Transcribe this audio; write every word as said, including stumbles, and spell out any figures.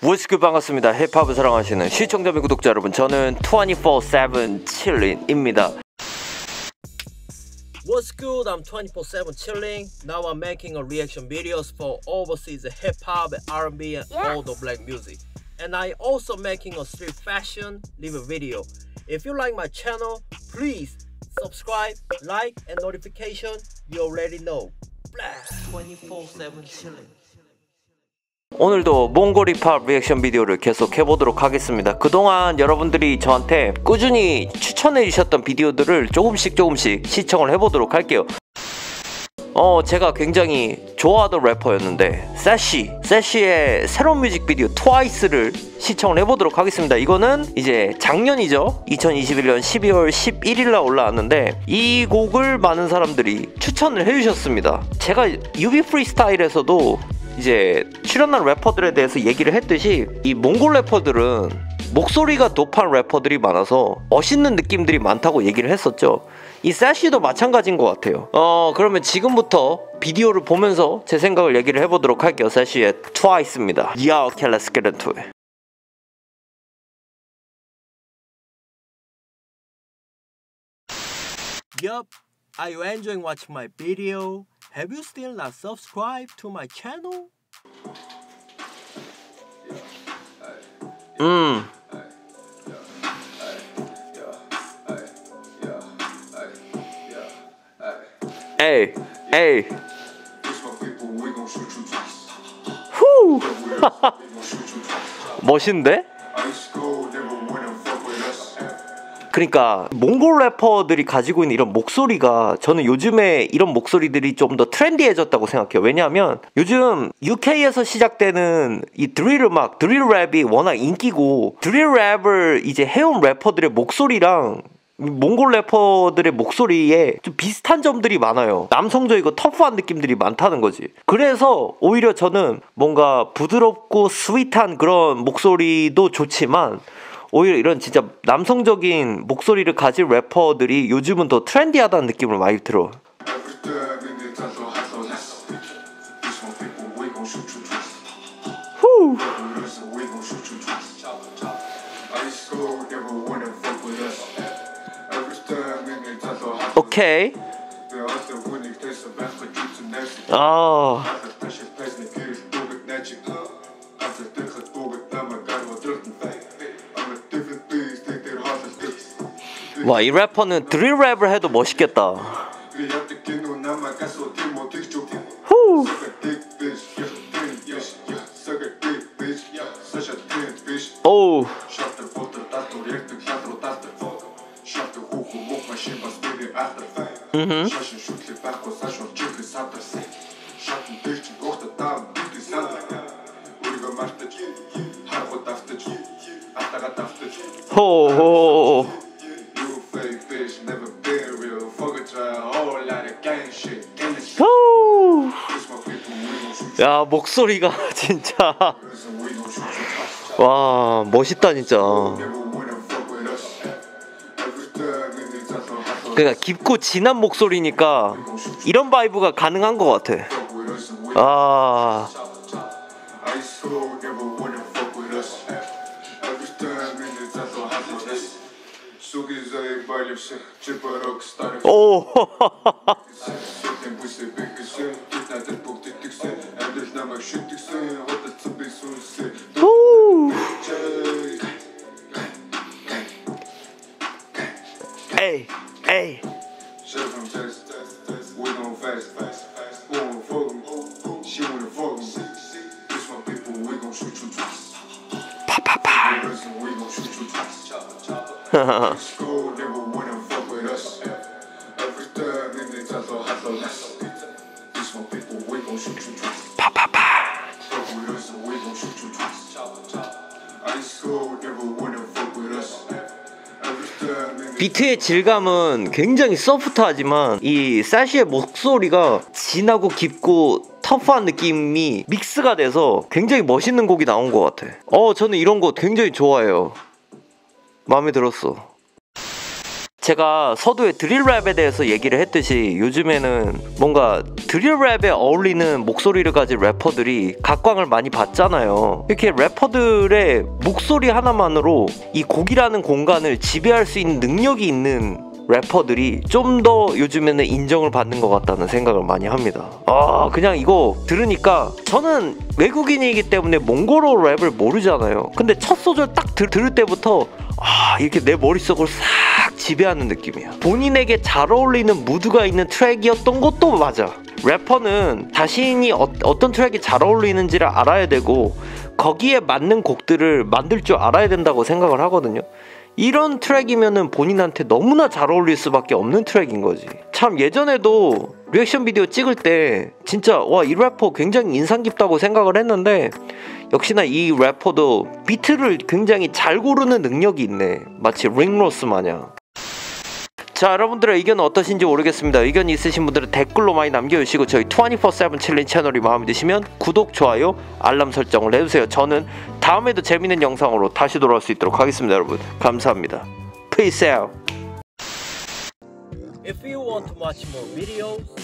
무엇이고 반갑습니다. 힙합을 사랑하시는 시청자 및 구독자 여러분, 저는 이십사 세븐 칠린입니다. What's good? I'm twenty-four seven chilling. Now I'm making a reaction videos for overseas hip hop, R and B, and yeah. all the black music. And I also making a street fashion live video. If you like my channel, please subscribe, like, and notification. You already know. twenty-four seven chilling. 오늘도 몽골 힙합 리액션 비디오를 계속 해보도록 하겠습니다. 그동안 여러분들이 저한테 꾸준히 추천해주셨던 비디오들을 조금씩 조금씩 시청을 해보도록 할게요. 어, 제가 굉장히 좋아하던 래퍼였는데 세시, 세시의 새로운 뮤직비디오 트와이스를 시청을 해보도록 하겠습니다. 이거는 이제 작년이죠. 이천이십일년 십이월 십일일날 올라왔는데 이 곡을 많은 사람들이 추천을 해주셨습니다. 제가 유비 프리스타일에서도 이제 출연한 래퍼들에 대해서 얘기를 했듯이 이 몽골 래퍼들은 목소리가 높은 래퍼들이 많아서 멋있는 느낌들이 많다고 얘기를 했었죠. 이 세시도 마찬가지인 것 같아요. 어, 그러면 지금부터 비디오를 보면서 제 생각을 얘기를 해보도록 할게요. 세시의 트와이스입니다. Yeah, okay, let's get into it. Yup, are you enjoying watching my video? Have you still not subscribed to my channel? Mm. Hey, hey. Whoo. 멋있는데? 그러니까 몽골 래퍼들이 가지고 있는 이런 목소리가, 저는 요즘에 이런 목소리들이 좀 더 트렌디해졌다고 생각해요. 왜냐하면 요즘 유케이에서 시작되는 이 드릴 음악, 드릴 랩이 워낙 인기고, 드릴 랩을 이제 해온 래퍼들의 목소리랑 몽골 래퍼들의 목소리에 좀 비슷한 점들이 많아요. 남성적이고 터프한 느낌들이 많다는 거지. 그래서 오히려 저는 뭔가 부드럽고 스윗한 그런 목소리도 좋지만 오히려 이런 진짜 남성적인 목소리를 가진 래퍼들이 요즘은 더 트렌디하다는 느낌을 많이 들어. 후. 오케이. 아. 와, 이 래퍼는 드릴 랩을 해도 멋있겠다. 후. 오. 음흠. 호호. 야, 목소리가 진짜 와, 멋있다 진짜. 그러니까 깊고 진한 목소리니까 이런 바이브가 가능한 것 같아. 아. 오. 에이, 에이. 파파파. 비트의 질감은 굉장히 소프트하지만 이 세시의 목소리가 진하고 깊고 터프한 느낌이 믹스가 돼서 굉장히 멋있는 곡이 나온 것 같아. 어, 저는 이런 거 굉장히 좋아해요. 마음에 들었어. 제가 서두에 드릴랩에 대해서 얘기를 했듯이 요즘에는 뭔가 드릴랩에 어울리는 목소리를 가진 래퍼들이 각광을 많이 받잖아요. 이렇게 래퍼들의 목소리 하나만으로 이 곡이라는 공간을 지배할 수 있는 능력이 있는 래퍼들이 좀 더 요즘에는 인정을 받는 것 같다는 생각을 많이 합니다. 아 그냥 이거 들으니까, 저는 외국인이기 때문에 몽골어 랩을 모르잖아요. 근데 첫 소절 딱 들, 들을 때부터 아 이렇게 내 머릿속으로 싹 지배하는 느낌이야. 본인에게 잘 어울리는 무드가 있는 트랙이었던 것도 맞아. 래퍼는 자신이 어, 어떤 트랙이 잘 어울리는지를 알아야 되고 거기에 맞는 곡들을 만들 줄 알아야 된다고 생각을 하거든요. 이런 트랙이면은 본인한테 너무나 잘 어울릴 수밖에 없는 트랙인 거지. 참 예전에도 리액션 비디오 찍을 때 진짜 와 이 래퍼 굉장히 인상 깊다고 생각을 했는데, 역시나 이 래퍼도 비트를 굉장히 잘 고르는 능력이 있네. 마치 링로스 마냥. 자, 여러분들의 의견은 어떠신지 모르겠습니다. 의견이 있으신 분들은 댓글로 많이 남겨주시고, 저희 이십사 세븐 칠린 채널이 마음에 드시면 구독, 좋아요, 알람 설정을 해주세요. 저는 다음에도 재밌는 영상으로 다시 돌아올 수 있도록 하겠습니다. 여러분 감사합니다. Peace out. If you want to watch more videos